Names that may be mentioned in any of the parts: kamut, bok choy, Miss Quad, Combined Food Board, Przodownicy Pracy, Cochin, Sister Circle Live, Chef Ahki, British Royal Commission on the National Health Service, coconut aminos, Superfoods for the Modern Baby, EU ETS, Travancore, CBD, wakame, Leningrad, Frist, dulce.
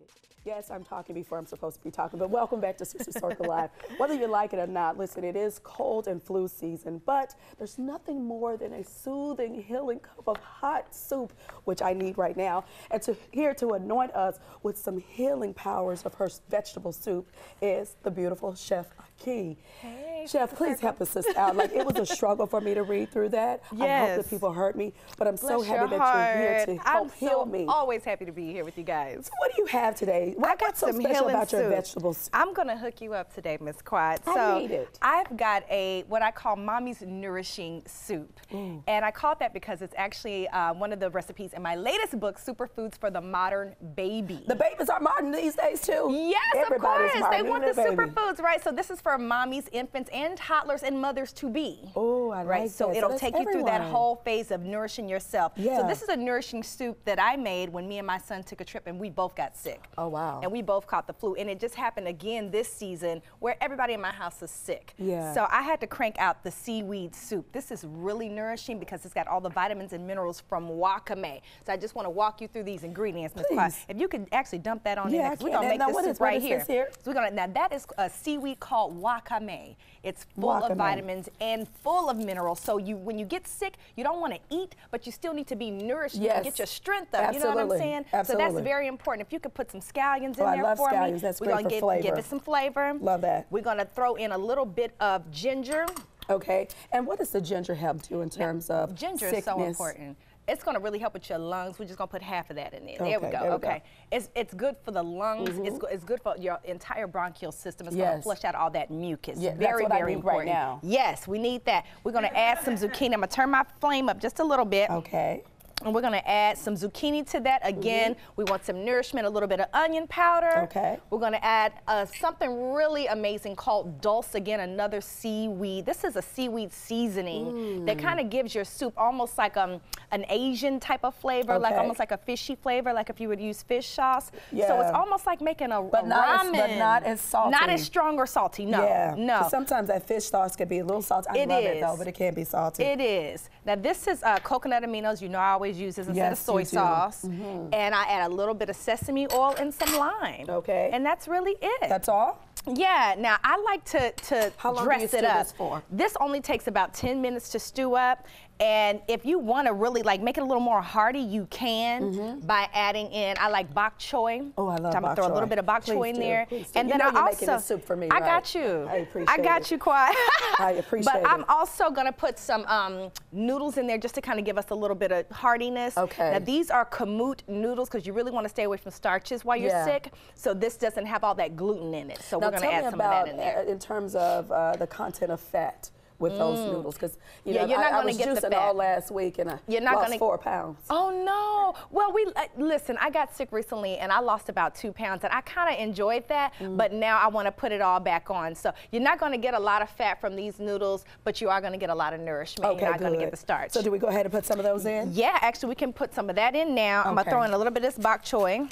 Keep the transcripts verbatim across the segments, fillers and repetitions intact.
it. Yes, I'm talking before I'm supposed to be talking, but welcome back to Sister Circle Live. Whether you like it or not, listen, it is cold and flu season, but there's nothing more than a soothing, healing cup of hot soup, which I need right now, and to here to anoint us with some healing powers of her vegetable soup is the beautiful Chef Ahki. Hey, Chef, please help us out. Like, it was a struggle for me to read through that. Yes. I hope that people heard me, but I'm Bless so happy that heart. You're here to help I'm heal so me. I'm always happy to be here with you guys. So what do you have today? Well, I, I got so some special about soup. Your vegetables. I'm going to hook you up today, Miss Quad. I so need it. I've got a, what I call Mommy's Nourishing Soup. Mm. And I call it that because it's actually uh, one of the recipes in my latest book, Superfoods for the Modern Baby. The babies are modern these days, too. Yes, Everybody's of course. They want the superfoods, right? So this is for mommies, infants, and toddlers and mothers to be. Oh, I right? like so that. It'll so take everyone. You through that whole phase of nourishing yourself. Yeah. So this is a nourishing soup that I made when me and my son took a trip and we both got sick. Oh, wow. And we both caught the flu. And it just happened again this season where everybody in my house is sick. Yeah. So I had to crank out the seaweed soup. This is really nourishing because it's got all the vitamins and minerals from wakame. So I just want to walk you through these ingredients, Miss Quad. If you could actually dump that on yeah, in, we're going to make now, this soup is, right here. This here? So we're gonna, now that is a seaweed called wakame. It's full wakame. of vitamins and full of minerals. So you, when you get sick, you don't want to eat, but you still need to be nourished yes. and get your strength up. Absolutely. You know what I'm saying? Absolutely. So that's very important. If you could put some scallions oh, in I there love for scallions. me, that's we're going to give it some flavor. Love that. We're going to throw in a little bit of ginger. Okay. And what does the ginger help do in terms now, of ginger sickness? Ginger is so important. It's going to really help with your lungs. We're just going to put half of that in there. Okay, there we go. There we okay. Go. It's it's good for the lungs. Mm-hmm. It's, it's good for your entire bronchial system. It's yes. going to flush out all that mucus. Yeah, very, that's what very I need important. Right now. Yes, we need that. We're going to add some zucchini. I'm going to turn my flame up just a little bit. Okay. And we're going to add some zucchini to that. Again, mm-hmm. we want some nourishment, a little bit of onion powder. Okay. We're going to add uh, something really amazing called dulce. Again, another seaweed. This is a seaweed seasoning mm. that kind of gives your soup almost like um, an Asian type of flavor, okay. like almost like a fishy flavor, like if you would use fish sauce. Yeah. So it's almost like making a, but a not ramen. As, but not as salty. Not as strong or salty, no. Yeah. No. Sometimes that fish sauce can be a little salty. I it love is. it, though, but it can be salty. It is. Now, this is uh, coconut aminos. You know I always use this instead yes, of soy sauce, mm-hmm. and I add a little bit of sesame oil and some lime. Okay. And that's really it. That's all? Yeah. Now, I like to, to How long dress do you stew it up. This, for? This only takes about ten minutes to stew up. And if you want to really like make it a little more hearty, you can mm-hmm. by adding in. I like bok choy. Oh, I love so I'm bok choy. I'm gonna throw a little bit of bok choy in do, there, and then you know I you're also making soup for me. I right? got you. I appreciate. I got it. you, Quad. I appreciate. But it. I'm also gonna put some um, noodles in there just to kind of give us a little bit of heartiness. Okay. Now these are kamut noodles because you really want to stay away from starches while you're yeah. sick. So this doesn't have all that gluten in it. So now we're gonna tell add me some about, of that in there. In terms of uh, the content of fat. With mm. those noodles, because you yeah, know you're not I, I was get juicing all last week and I you're not lost gonna... four pounds. Oh no! Well, we uh, listen. I got sick recently and I lost about two pounds, and I kind of enjoyed that. Mm. But now I want to put it all back on. So you're not going to get a lot of fat from these noodles, but you are going to get a lot of nourishment. Okay, you're not going to get the starch. So do we go ahead and put some of those in? Yeah, actually we can put some of that in now. Okay. I'm gonna throw in a little bit of this bok choy,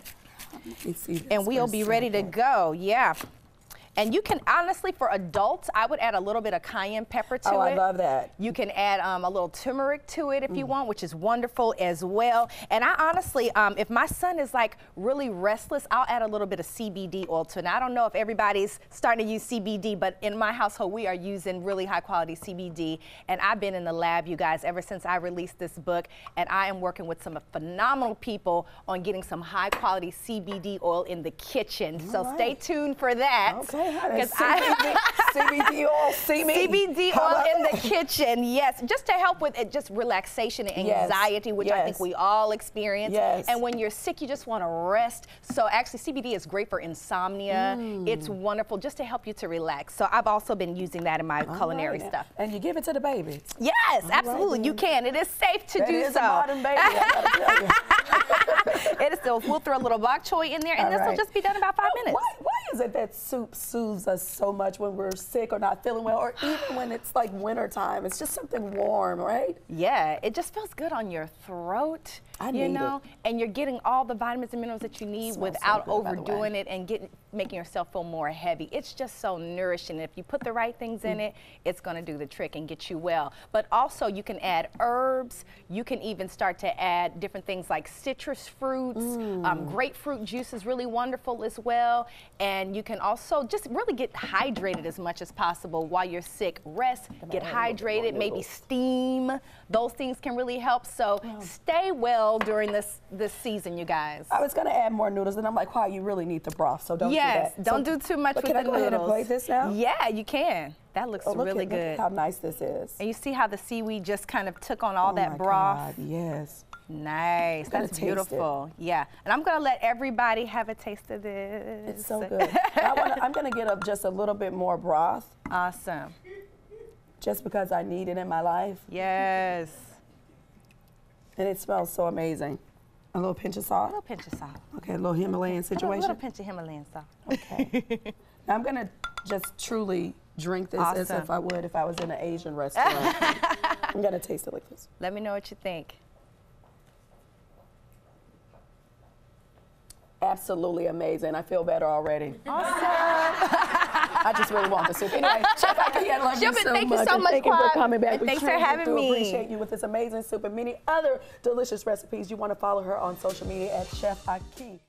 see and we'll be ready to go. Yeah. And you can, honestly, for adults, I would add a little bit of cayenne pepper to it. Oh, I love that. You can add um, a little turmeric to it if mm. you want, which is wonderful as well. And I honestly, um, if my son is like really restless, I'll add a little bit of C B D oil to it. Now, I don't know if everybody's starting to use C B D, but in my household, we are using really high quality C B D. And I've been in the lab, you guys, ever since I released this book. And I am working with some phenomenal people on getting some high quality C B D oil in the kitchen. All so right. stay tuned for that. Okay. Because I C B D oil, see me. C B D oil in the kitchen, yes, just to help with it, just relaxation and anxiety, yes. which yes. I think we all experience. Yes. And when you're sick, you just want to rest. So actually, C B D is great for insomnia. Mm. It's wonderful just to help you to relax. So I've also been using that in my all culinary right. stuff. And you give it to the baby. Yes, all absolutely, right. you can. It is safe to that do is so. A modern baby, I gotta tell you. It is still. We'll throw a little bok choy in there, and all this right. will just be done in about five oh, minutes. Why, why is it that soup? soothes us so much when we're sick or not feeling well, or even when it's like winter time. It's just something warm, right? Yeah, it just feels good on your throat. I you need know, it. And you're getting all the vitamins and minerals that you need without so good, overdoing it and getting making yourself feel more heavy. It's just so nourishing. If you put the right things in it, it's going to do the trick and get you well. But also, you can add herbs. You can even start to add different things like citrus. citrus fruits. Mm. Um, grapefruit juice is really wonderful as well. And you can also just really get hydrated as much as possible while you're sick. Rest, get hydrated, maybe steam. Those things can really help. So oh. stay well during this, this season, you guys. I was going to add more noodles, and I'm like, wow, you really need the broth, so don't yes, do that. Yes, don't so, do too much with the noodles. Can I go ahead and plate this now? Yeah, you can. That looks oh, look really at, good. Look at how nice this is. And you see how the seaweed just kind of took on all oh that my broth? God, yes. Nice. That's beautiful. It. Yeah. And I'm going to let everybody have a taste of this. It's so good. I wanna, I'm going to get up just a little bit more broth. Awesome. Just because I need it in my life. Yes. And it smells so amazing. A little pinch of salt? A little pinch of salt. Okay, a little Himalayan situation? A little, a little pinch of Himalayan salt. Okay. Now I'm going to just truly drink this awesome. as if I would if I was in an Asian restaurant. I'm going to taste it like this. Let me know what you think. Absolutely amazing. I feel better already. Awesome. I just really want the soup. Anyway, Chef Ahki, I love you so thank much. You so and much thank Claude. you for coming back. And we thanks for having do me. Appreciate you with this amazing soup and many other delicious recipes. You want to follow her on social media at Chef Ahki.